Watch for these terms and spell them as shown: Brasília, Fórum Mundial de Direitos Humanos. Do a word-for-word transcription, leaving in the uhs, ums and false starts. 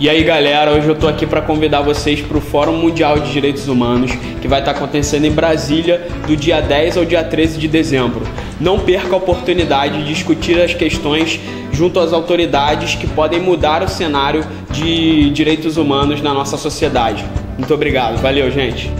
E aí galera, hoje eu tô aqui para convidar vocês para o Fórum Mundial de Direitos Humanos, que vai estar acontecendo em Brasília do dia dez ao dia treze de dezembro. Não perca a oportunidade de discutir as questões junto às autoridades que podem mudar o cenário de direitos humanos na nossa sociedade. Muito obrigado, valeu gente!